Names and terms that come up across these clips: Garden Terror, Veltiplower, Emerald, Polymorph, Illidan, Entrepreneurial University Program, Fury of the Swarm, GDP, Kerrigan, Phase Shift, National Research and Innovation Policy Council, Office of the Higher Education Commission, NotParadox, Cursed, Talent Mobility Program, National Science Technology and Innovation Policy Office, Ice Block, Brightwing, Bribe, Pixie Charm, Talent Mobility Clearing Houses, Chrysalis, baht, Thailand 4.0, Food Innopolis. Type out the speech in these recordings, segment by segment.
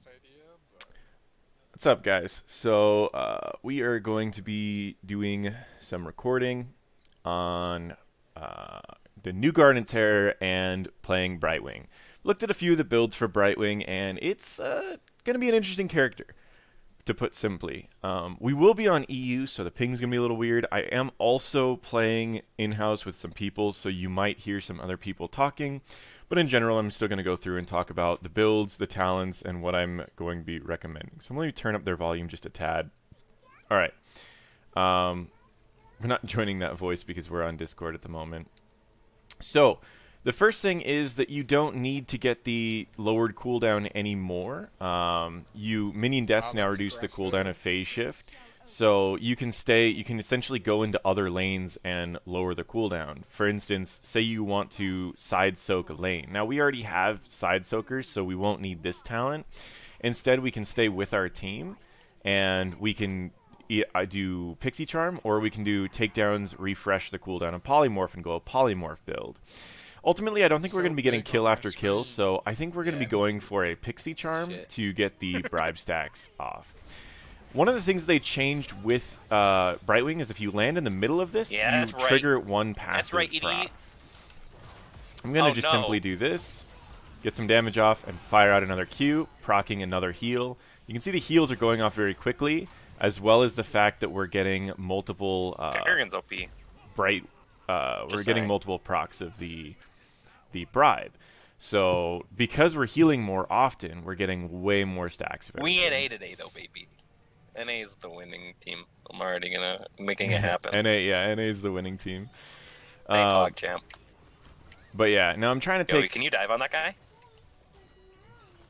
advanced idea, but... What's up, guys? So we are going to be doing some recording on the new Garden Terror and playing Brightwing. Looked at a few of the builds for Brightwing, and it's going to be an interesting character, to put simply. We will be on EU, so the ping's going to be a little weird. I am also playing in-house with some people, so you might hear some other people talking. But in general, I'm still going to go through and talk about the builds, the talents, and what I'm going to be recommending. So I'm going to turn up their volume just a tad. All right. We're not joining that voice because we're on Discord at the moment. So the first thing is that you don't need to get the lowered cooldown anymore. Minion deaths now reduce the cooldown of Phase Shift. So you can stay, you can essentially go into other lanes and lower the cooldown. For instance, say you want to side soak a lane. Now we already have side soakers, so we won't need this talent. Instead, we can stay with our team and we can do Pixie Charm, or we can do takedowns, refresh the cooldown of Polymorph and go a Polymorph build. Ultimately, I don't think we're going to be getting kill after kill, so I think we're going to be going for a Pixie Charm to get the Bribe stacks off. One of the things they changed with Brightwing is if you land in the middle of this, you trigger one passive proc. I'm going to just simply do this, get some damage off, and fire out another Q, procking another heal. You can see the heals are going off very quickly, as well as the fact that we're getting multiple multiple procs of the Bribe. So because we're healing more often, we're getting way more stacks of everything. We NA today, though, baby. NA is the winning team. I'm already gonna making it happen. NA, yeah, NA is the winning team. Champ. But yeah, now I'm trying to take. Yo, can you dive on that guy?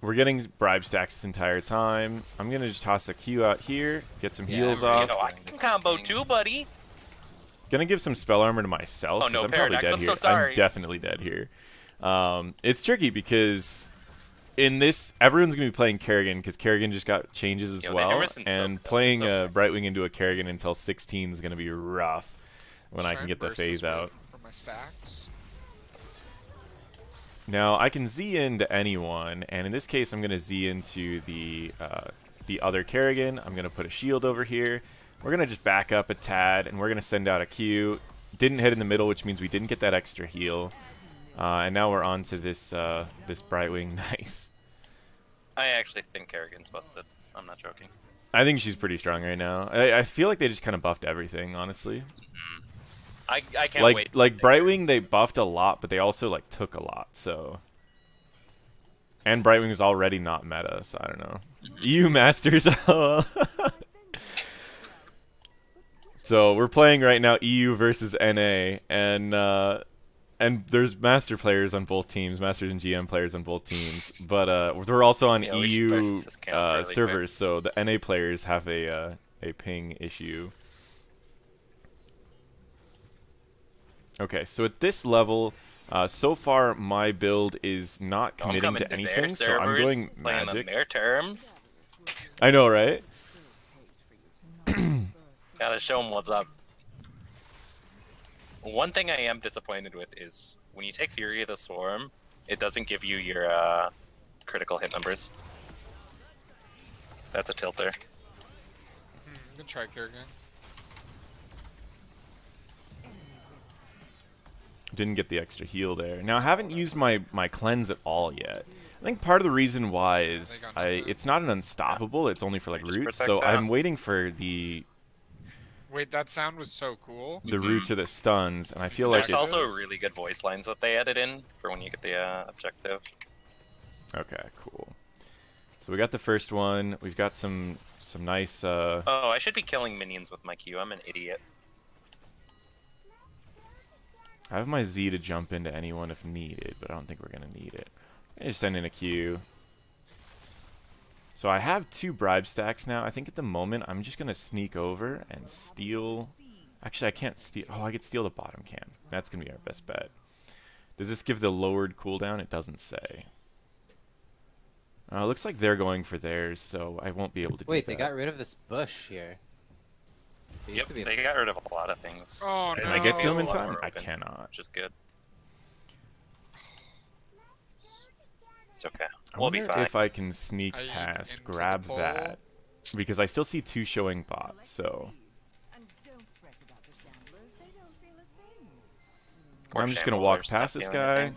We're getting Bribe stacks this entire time. I'm gonna just toss a Q out here, get some heals off. You know, I can combo too, buddy. Gonna give some spell armor to myself. Oh no, I'm Paradox, probably dead here. So sorry. I'm definitely dead here. It's tricky because in this, everyone's going to be playing Kerrigan because Kerrigan just got changes as well. And playing Brightwing into a Kerrigan until 16 is going to be rough when I can get the phase out. For my stacks. Now, I can Z into anyone, and in this case, I'm going to Z into the other Kerrigan. I'm going to put a shield over here. We're going to just back up a tad, and we're going to send out a Q. Didn't hit in the middle, which means we didn't get that extra heal. And now we're on to this this Brightwing. Nice. I actually think Kerrigan's busted. I'm not joking. I think she's pretty strong right now. I feel like they just kind of buffed everything, honestly. Mm-hmm. I can't wait. Like Brightwing, they buffed a lot, but they also like took a lot. So. And Brightwing is already not meta, so I don't know. Mm-hmm. You masters. So we're playing right now EU versus NA, and there's master players on both teams, masters and GM players on both teams. But we're also on EU servers, so the NA players have a ping issue. Okay, so at this level, so far my build is not committing to anything, so I'm going magic. On their terms. I know, right? Gotta show them what's up. One thing I am disappointed with is when you take Fury of the Swarm, it doesn't give you your critical hit numbers. That's a tilter. I'm gonna try Kerrigan. Didn't get the extra heal there. Now I haven't used my cleanse at all yet. I think part of the reason why is it's not an unstoppable. It's only for like roots. So I'm waiting for the. Wait, that sound was so cool. The roots of the stuns, and I feel like there's also really good voice lines that they added in for when you get the objective. Okay, cool. So we got the first one. We've got some nice. Oh, I should be killing minions with my Q. I'm an idiot. I have my Z to jump into anyone if needed, but I don't think we're gonna need it. I just send in a Q. So I have two Bribe stacks now. I think at the moment I'm just going to sneak over and steal. Actually, I can't steal. Oh, I could steal the bottom cam. That's going to be our best bet. Does this give the lowered cooldown? It doesn't say. Looks like they're going for theirs, so I won't be able to do that. Wait, they got rid of this bush here. Yep, they got rid of a lot of things. Oh, no. Can I get to them in time? I cannot. Which is good. It's okay. We'll be fine. If I can sneak past, grab that, because I still see two showing pots. So I'm just gonna walk past this guy.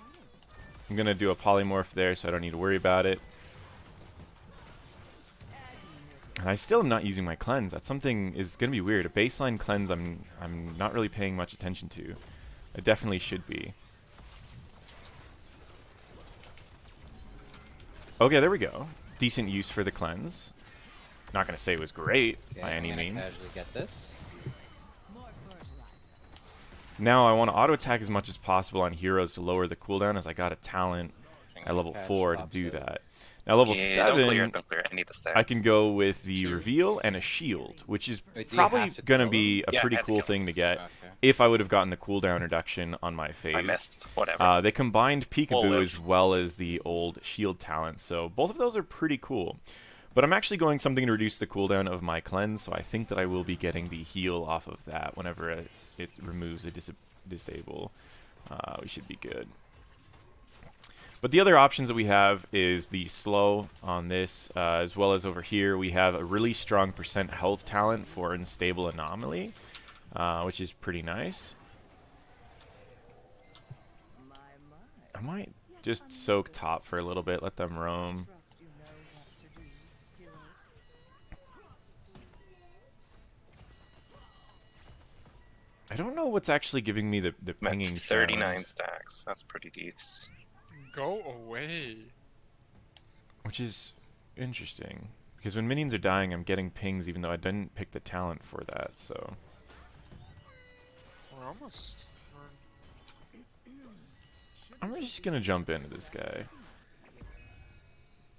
I'm gonna do a polymorph there, so I don't need to worry about it. And I still am not using my cleanse. That's something is gonna be weird. A baseline cleanse, I'm not really paying much attention to. I definitely should be. Okay, there we go. Decent use for the cleanse. Not gonna say it was great by any means. Casually get this. Now I want to auto attack as much as possible on heroes to lower the cooldown, as I got a talent at level 4 to do that. Now level 7, I can go with the reveal and a shield, which is probably going to be a pretty cool thing to get if I would have gotten the cooldown reduction on my phase. I missed, whatever. They combined peekaboo as well as the old shield talent, so both of those are pretty cool. But I'm actually going something to reduce the cooldown of my cleanse, so I think that I will be getting the heal off of that whenever it removes a disable. We should be good. But the other options that we have is the slow on this, as well as over here we have a really strong percent health talent for unstable anomaly, which is pretty nice. I might just soak top for a little bit, let them roam. I don't know what's actually giving me the pinging. 39 stacks. That's pretty decent. Go away. Which is interesting, because when minions are dying, I'm getting pings, even though I didn't pick the talent for that. So. We're almost. I'm just gonna jump into this guy.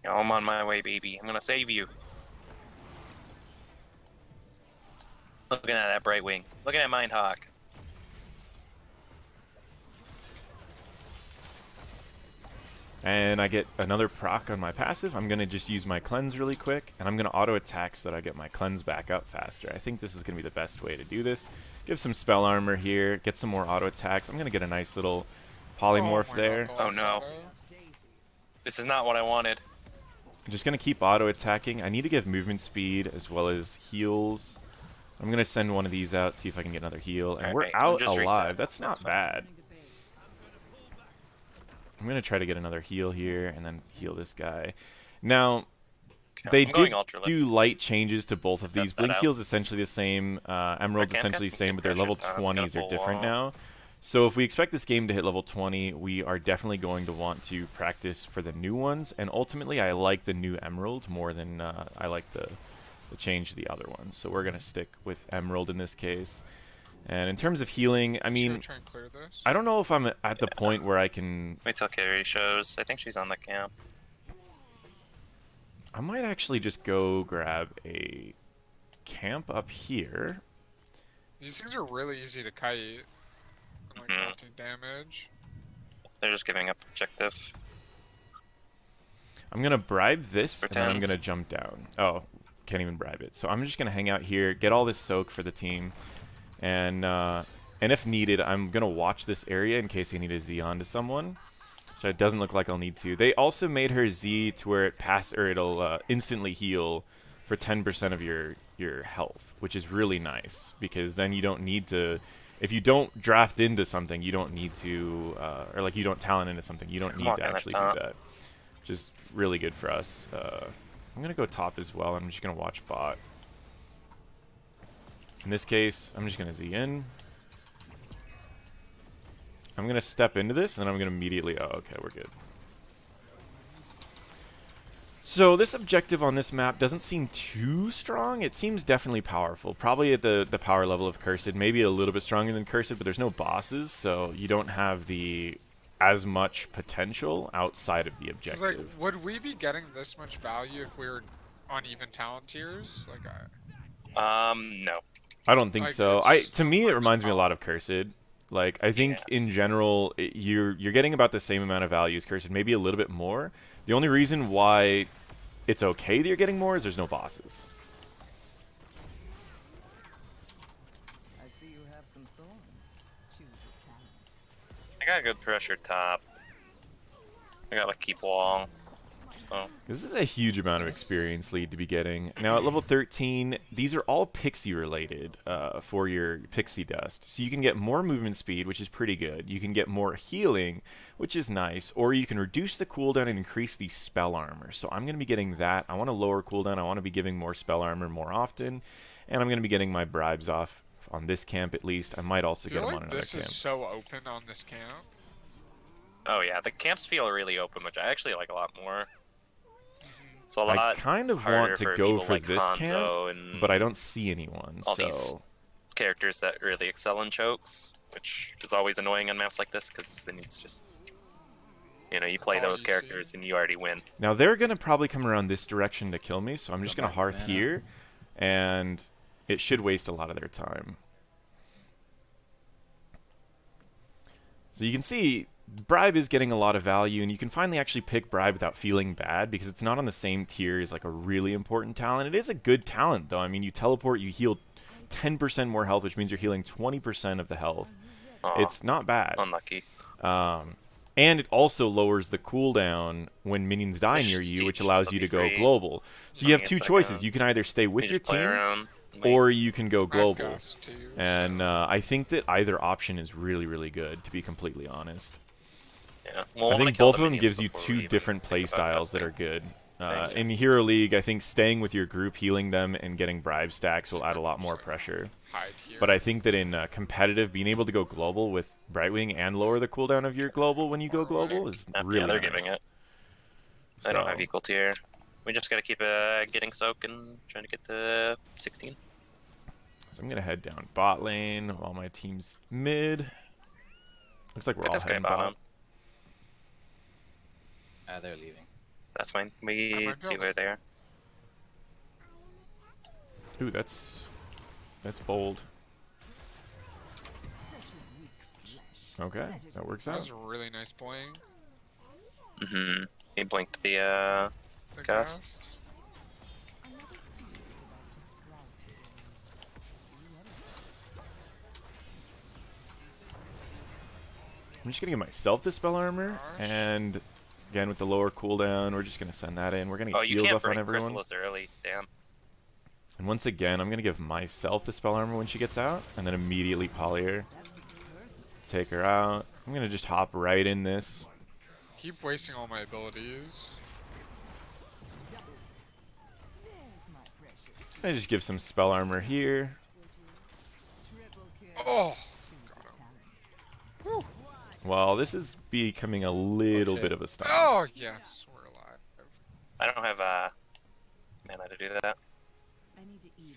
I'm on my way, baby. I'm gonna save you. Looking at that Brightwing. Looking at Mindhawk. And I get another proc on my passive. I'm going to just use my cleanse really quick. And I'm going to auto-attack so that I get my cleanse back up faster. I think this is going to be the best way to do this. Give some spell armor here. Get some more auto-attacks. I'm going to get a nice little polymorph there. God. Oh no. This is not what I wanted. I'm just going to keep auto-attacking. I need to give movement speed as well as heals. I'm going to send one of these out, see if I can get another heal. And we're out alive. That's not bad. I'm going to try to get another heal here and then heal this guy. Now, they did do light changes to both of these. Blink heal's essentially the same. Emerald's essentially the same, but their level 20s are different now. So if we expect this game to hit level 20, we are definitely going to want to practice for the new ones. And ultimately, I like the new Emerald more than I like the change to the other ones. So we're going to stick with Emerald in this case. And in terms of healing, I mean, I don't know if I'm at the point where I can... Wait till Carrie shows. I think she's on the camp. I might actually just go grab a camp up here. These things are really easy to kite. Like melting damage. They're just giving up objective. I'm going to bribe this, and then I'm going to jump down. Oh, can't even bribe it. So I'm just going to hang out here, get all this soak for the team. And if needed, I'm going to watch this area in case I need to Z onto someone, which it doesn't look like I'll need to. They also made her Z to where it'll instantly heal for 10% of your health, which is really nice, because then you don't need to, if you don't draft into something, you don't need to, or like you don't talent into something, you don't need to actually do that, which is really good for us. I'm going to go top as well. I'm just going to watch bot. In this case, I'm just going to Z in. I'm going to step into this, and then I'm going to immediately... Oh, okay, we're good. So this objective on this map doesn't seem too strong. It seems definitely powerful. Probably at the power level of Cursed. Maybe a little bit stronger than Cursed, but there's no bosses, so you don't have the... as much potential outside of the objective. Like, would we be getting this much value if we were on even talent tiers? Like, no. I don't think so. To me, it reminds me a lot of Cursed. Like, I think in general, you're getting about the same amount of value as Cursed, maybe a little bit more. The only reason why it's okay that you're getting more is there's no bosses. I got a good pressure top. I got a keep wall. So this is a huge amount of experience lead to be getting. Now at level 13, these are all pixie related for your pixie dust. So you can get more movement speed, which is pretty good. You can get more healing, which is nice, or you can reduce the cooldown and increase the spell armor. So I'm going to be getting that. I want a lower cooldown. I want to be giving more spell armor more often, and I'm going to be getting my bribes off on this camp at least. I might also get them on another camp. This is so open on this camp. Oh yeah, the camps feel really open, which I actually like a lot more. It's a lot I kind of want to go for like this camp, but I don't see anyone. All so these characters that really excel in chokes, which is always annoying on maps like this because then it's just, you know, you play those characters and you already win. Now they're gonna probably come around this direction to kill me, so I'm just gonna hearth here, and it should waste a lot of their time. So you can see Bribe is getting a lot of value, and you can finally actually pick Bribe without feeling bad because it's not on the same tier as like a really important talent. It is a good talent though. I mean, you teleport, you heal 10% more health, which means you're healing 20% of the health. Aww, it's not bad. Unlucky. And it also lowers the cooldown when minions die near you, which allows you to go global. So you have two choices. You can either stay with your team, or you can go global. And I think that either option is really, really good, to be completely honest. Yeah. Well, I think both of them gives you two different play styles that are good. In Hero League, I think staying with your group, healing them, and getting bribe stacks will add a lot more pressure. But I think that in competitive, being able to go global with Brightwing and lower the cooldown of your global when you go global is really nice. They're giving it. So I don't have equal tier. We just gotta keep getting soaked and trying to get to 16. So I'm gonna head down bot lane while my team's mid. Looks like we're all heading bottom. They're leaving. That's fine. We see where they are. Ooh, that's bold. Okay, that works out. That was really nice playing. Mm-hmm. He blinked the cast. I'm just gonna give myself the spell armor, and again with the lower cooldown, we're just gonna send that in. We're gonna get heals off on everyone. Chrysalis early. Damn. And once again, I'm gonna give myself the spell armor when she gets out, and then immediately poly her. Take her out. I'm gonna just hop right in this. Keep wasting all my abilities. I just give some spell armor here. Oh. Well, this is becoming a little bit of a stop. Oh yes, we're alive. I don't have mana to do that. I need to eat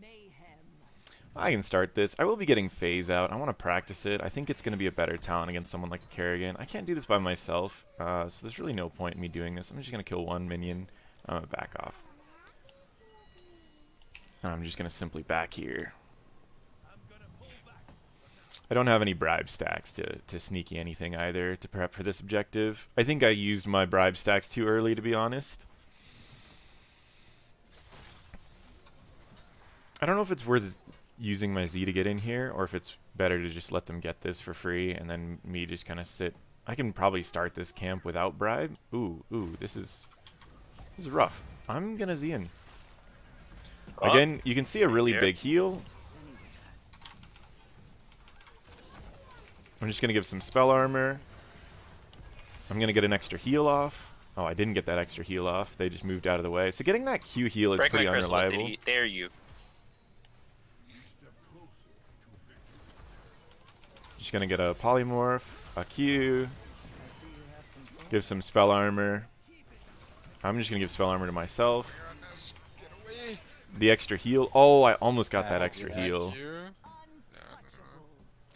mayhem. I can start this. I will be getting phase out. I want to practice it. I think it's going to be a better talent against someone like a Kerrigan. I can't do this by myself, so there's really no point in me doing this. I'm just going to kill one minion. I'm going to back off. And I'm just going to simply back here. I don't have any bribe stacks to sneaky anything either to prep for this objective. I think I used my bribe stacks too early, to be honest. I don't know if it's worth using my Z to get in here, or if it's better to just let them get this for free and then me just kind of sit. I can probably start this camp without bribe. Ooh, this is rough. I'm gonna Z in. Again, you can see a really big heal. I'm just going to give some spell armor. I'm going to get an extra heal off. Oh, I didn't get that extra heal off. They just moved out of the way. So getting that Q heal is pretty unreliable. There you. Just going to get a polymorph, a Q, give some spell armor. I'm just going to give spell armor to myself. The extra heal. Oh, I almost got that extra heal.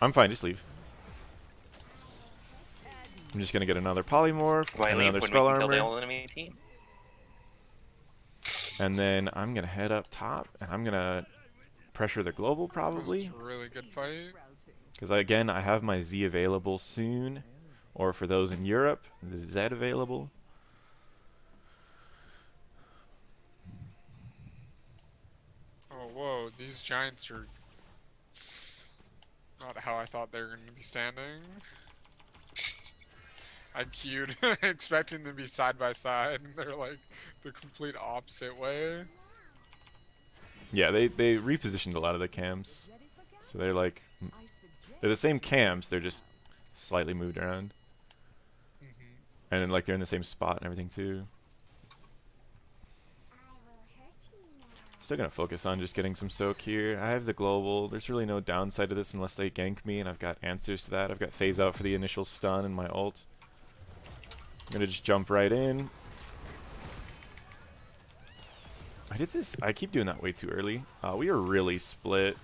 I'm fine. Just leave. I'm just gonna get another polymorph, another spell armor, and then I'm gonna head up top, and I'm gonna pressure the global probably. Really good fight. Because again, I have my Z available soon, or for those in Europe, the Z available. Oh whoa! These giants are not how I thought they were gonna be standing. I queued expecting them to be side by side, and they're like the complete opposite way. Yeah, they repositioned a lot of the cams, so they're like they're the same cams, they're just slightly moved around, and then, like, they're in the same spot and everything too. Still gonna focus on just getting some soak here. I have the global. There's really no downside to this unless they gank me, and I've got answers to that. I've got phase out for the initial stun and my ult. I'm gonna just jump right in. I did this. I keep doing that way too early. We are really split.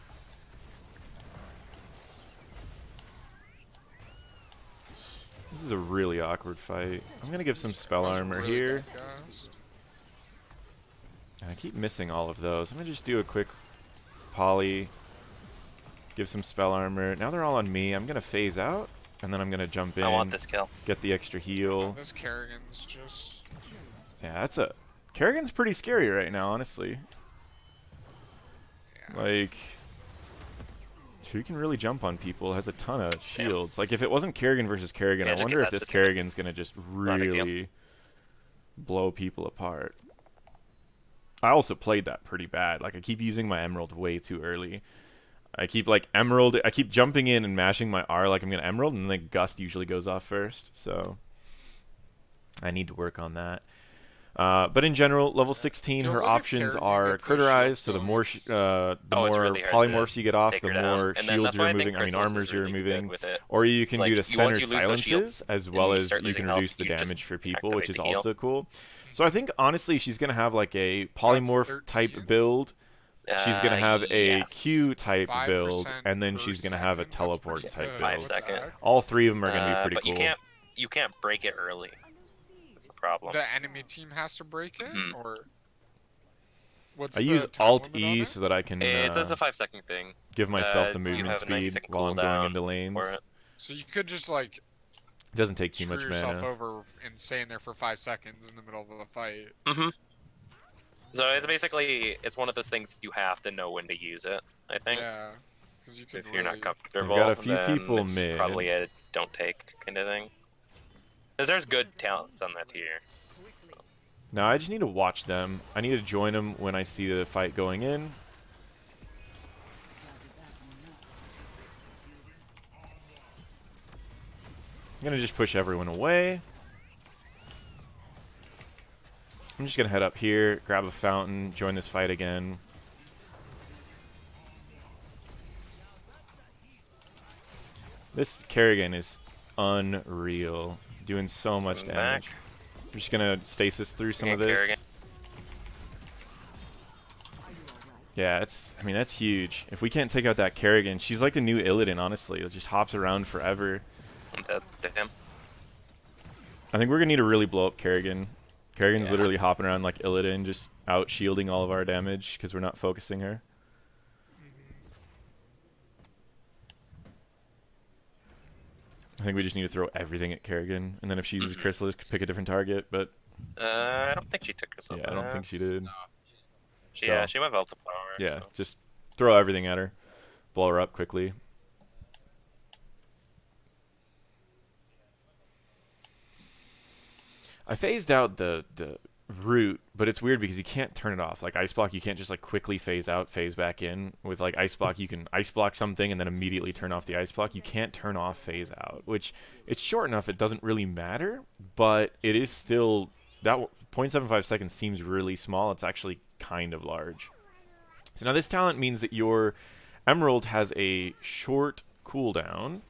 This is a really awkward fight. I'm gonna give some spell armor here. I keep missing all of those. I'm going to just do a quick poly, give some spell armor. Now they're all on me. I'm going to phase out, and then I'm going to jump in. I want this kill. Get the extra heal. This Kerrigan's just... Yeah, that's a... Kerrigan's pretty scary right now, honestly. Yeah. Like, she can really jump on people. Has a ton of shields. Yeah. Like, if it wasn't Kerrigan versus Kerrigan, yeah, I wonder if this Kerrigan's going to just really blow people apart. I also played that pretty bad. Like, I keep using my Emerald way too early. I keep, like, Emerald... I keep jumping in and mashing my R like I'm going to Emerald, and then Gust usually goes off first, so... I need to work on that. But in general, level 16, her options are Critterize, so the more polymorphs you get off, the more shields you're removing, I mean, armors you're removing. Or you can do the center silences, as well as you can reduce the damage for people, which is also cool. So I think, honestly, she's going to have, like, a polymorph-type build. She's going to have a Q-type build. And then she's going to have a teleport-type build. All three of them are going to be pretty cool. But you can't break it early. That's the problem. The enemy team has to break it? Mm-hmm. Or what's I use Alt-E so that I can it's a 5-second thing. Give myself the movement speed while I'm going into lanes. So you could just, like... It doesn't take too much mana. Screw yourself over and stay in there for 5 seconds in the middle of the fight. Mm-hmm. So it's basically, it's one of those things you have to know when to use it, I think. Yeah, because you if you're not comfortable, got a few people mid. Probably a don't take kind of thing. Because there's good talents on that tier. No, I just need to watch them. I need to join them when I see the fight going in. I'm gonna just push everyone away. I'm just gonna head up here, grab a fountain, join this fight again. This Kerrigan is unreal, doing so much damage. I'm just gonna stasis through some of this. Kerrigan. Yeah, it's. I mean, that's huge. If we can't take out that Kerrigan, she's like the new Illidan, honestly. It just hops around forever. Damn. I think we're gonna need to really blow up Kerrigan. Kerrigan's literally hopping around like Illidan, just out shielding all of our damage because we're not focusing her. I think we just need to throw everything at Kerrigan, and then if she uses Chrysalis, pick a different target. But I don't think she took Chrysalis. Yeah, I don't think she did. No. Yeah, she went Veltiplower. Yeah, so. Just throw everything at her, blow her up quickly. I phased out the root, but it's weird because you can't turn it off. Like Ice Block, you can't just like quickly phase out, phase back in. With like Ice Block, you can Ice Block something and then immediately turn off the Ice Block. You can't turn off phase out, which it's short enough it doesn't really matter, but it is still that 0.75 seconds seems really small. It's actually kind of large. So now this talent means that your Emerald has a short cooldown,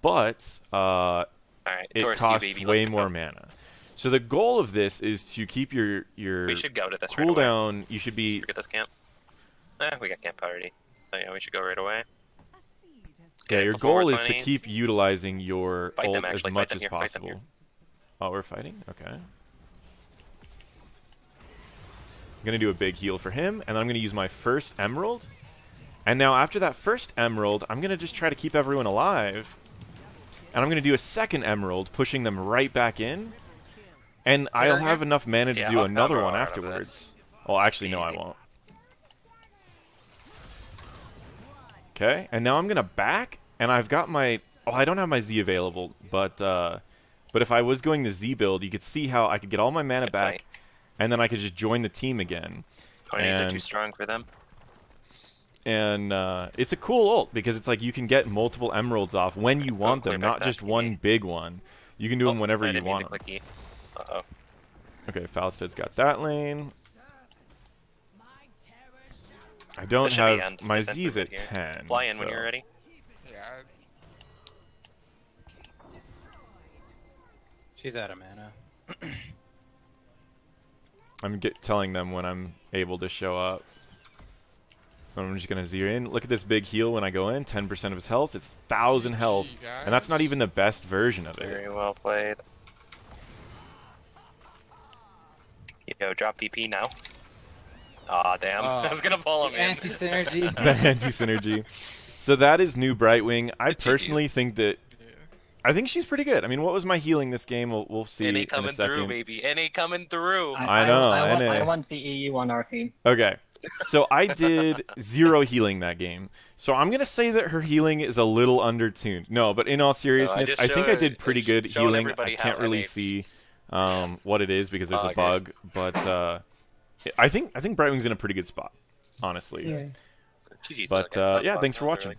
but it costs way more mana. So the goal of this is to keep your cooldown. You should be. Should we get this camp? We got camp already. So yeah, we should go right away. Yeah, your goal is to keep utilizing your ult as much as possible. Oh, we're fighting? Okay. I'm gonna do a big heal for him, and I'm gonna use my first Emerald. And now after that first Emerald, I'm gonna just try to keep everyone alive. And I'm going to do a second Emerald, pushing them right back in. And I'll have enough mana to do another one afterwards. Well, actually, no, I won't. Okay, and now I'm going to back. And I've got my... Oh, I don't have my Z available, but But if I was going the Z build, you could see how I could get all my mana back, and then I could just join the team again. Ponies are too strong for them. And it's a cool ult, because it's like you can get multiple emeralds off when you want them, not just one big one. You can do them whenever you want them. Uh-oh. Okay, Falsted's got that lane. I don't have... My Z's at 10. Fly in when you're ready. Yeah. She's out of mana. I'm telling them when I'm able to show up. I'm just going to zero in. Look at this big heal when I go in. 10% of his health. It's 1,000 health. And that's not even the best version of it. Very well played. Yo, drop BP now. Aw, damn. That was going to follow me. Anti-synergy. The anti-synergy. So that is new Brightwing. I personally think that... I think she's pretty good. I mean, what was my healing this game? We'll see in a second. NA coming through, baby. NA coming through. I know. I want the EU on our team. Okay. So I did 0 healing that game. So I'm going to say that her healing is a little undertuned. No, but in all seriousness, I think I did pretty good healing. I can't really see what it is because there's a bug. But I think Brightwing's in a pretty good spot, honestly. But yeah, thanks for watching.